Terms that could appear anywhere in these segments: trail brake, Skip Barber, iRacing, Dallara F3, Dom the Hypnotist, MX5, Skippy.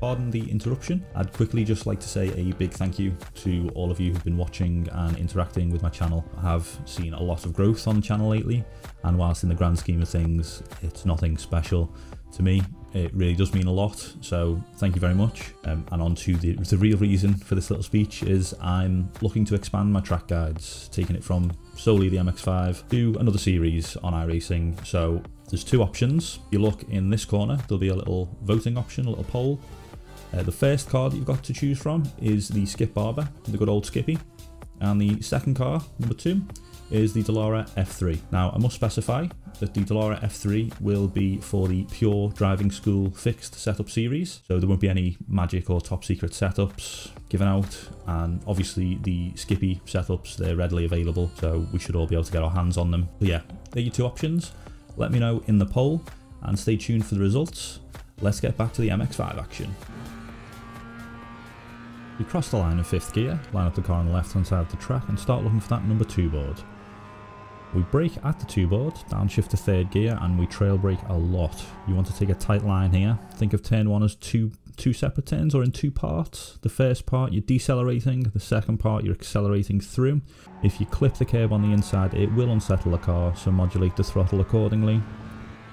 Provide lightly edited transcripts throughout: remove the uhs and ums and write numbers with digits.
Pardon the interruption. I'd quickly just like to say a big thank you to all of you who've been watching and interacting with my channel. I have seen a lot of growth on the channel lately, and whilst in the grand scheme of things it's nothing special to me, it really does mean a lot, so thank you very much. And on to the real reason for this little speech is I'm looking to expand my track guides, taking it from solely the MX5 to another series on iRacing. So there's two options. You look in this corner, there'll be a little voting option, a little poll. The first car that you've got to choose from is the Skip Barber, the good old Skippy. And the second car, number two, is the Dallara F3. Now, I must specify that the Dallara F3 will be for the pure driving school fixed setup series, so there won't be any magic or top secret setups given out, and obviously the Skippy setups, they're readily available, so we should all be able to get our hands on them. But yeah, they're your two options. Let me know in the poll and stay tuned for the results. Let's get back to the MX5 action. We cross the line in 5th gear, line up the car on the left hand side of the track and start looking for that number 2 board. We brake at the 2 board, downshift to 3rd gear, and we trail brake a lot. You want to take a tight line here. Think of turn 1 as two separate turns, or in two parts. The first part you're decelerating, the second part you're accelerating through. If you clip the curb on the inside it will unsettle the car, so modulate the throttle accordingly.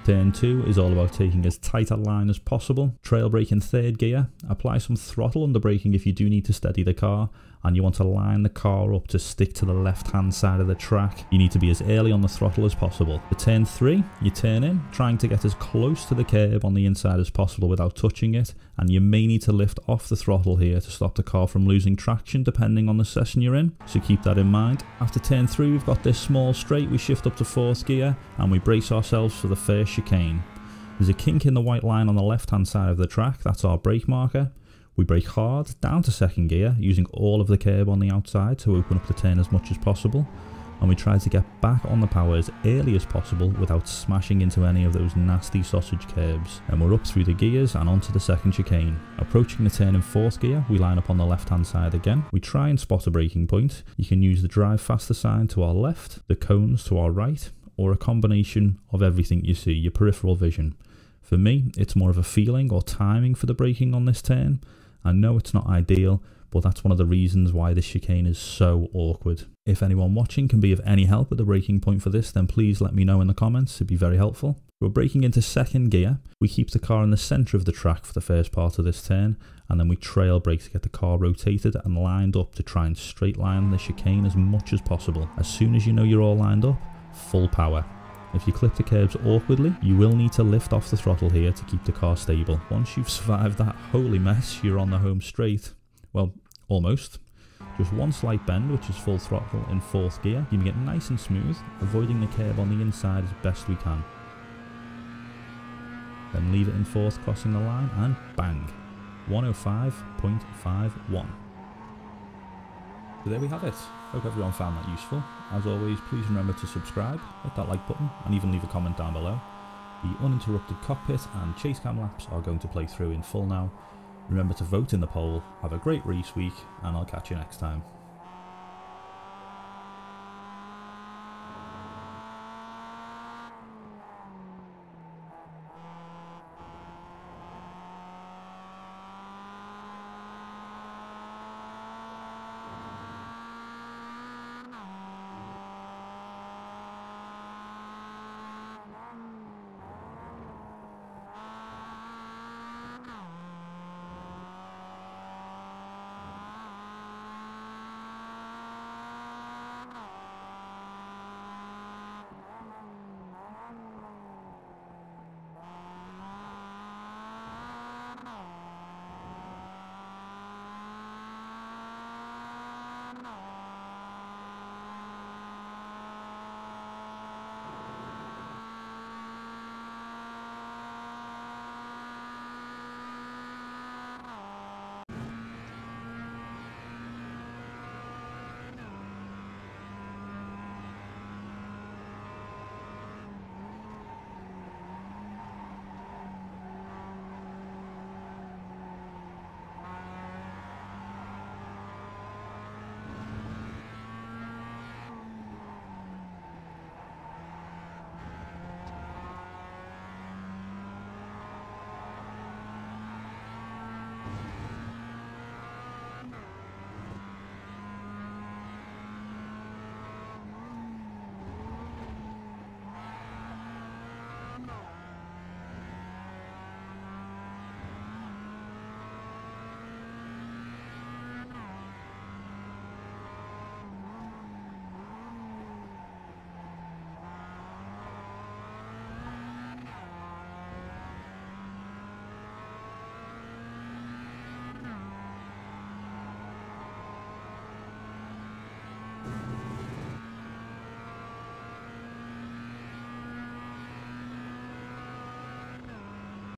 Turn 2 is all about taking as tight a line as possible. Trail brake in 3rd gear, apply some throttle under braking if you do need to steady the car, and you want to line the car up to stick to the left hand side of the track. You need to be as early on the throttle as possible. For turn 3, you turn in, trying to get as close to the curb on the inside as possible without touching it, and you may need to lift off the throttle here to stop the car from losing traction depending on the session you're in, so keep that in mind. After turn 3 we've got this small straight, we shift up to 4th gear and we brace ourselves for the first chicane. There's a kink in the white line on the left hand side of the track, that's our brake marker. We brake hard, down to 2nd gear, using all of the curb on the outside to open up the turn as much as possible, and we try to get back on the power as early as possible without smashing into any of those nasty sausage curbs. And we're up through the gears and onto the 2nd chicane. Approaching the turn in 4th gear, we line up on the left hand side again. We try and spot a braking point. You can use the drive faster sign to our left, the cones to our right, or a combination of everything you see, your peripheral vision. For me, it's more of a feeling or timing for the braking on this turn. I know it's not ideal, but that's one of the reasons why this chicane is so awkward. If anyone watching can be of any help at the braking point for this, then please let me know in the comments, it'd be very helpful. We're braking into 2nd gear, we keep the car in the centre of the track for the first part of this turn, and then we trail brake to get the car rotated and lined up to try and straight line the chicane as much as possible. As soon as you know you're all lined up, full power. If you clip the curbs awkwardly, you will need to lift off the throttle here to keep the car stable. Once you've survived that holy mess, you're on the home straight. Well, almost. Just one slight bend, which is full throttle in 4th gear. You can get nice and smooth, avoiding the curb on the inside as best we can. Then leave it in 4th, crossing the line, and bang! 105.51. So there we have it. Hope everyone found that useful. As always, please remember to subscribe, hit that like button, and even leave a comment down below. The uninterrupted cockpit and chase cam laps are going to play through in full now. Remember to vote in the poll, have a great race week, and I'll catch you next time.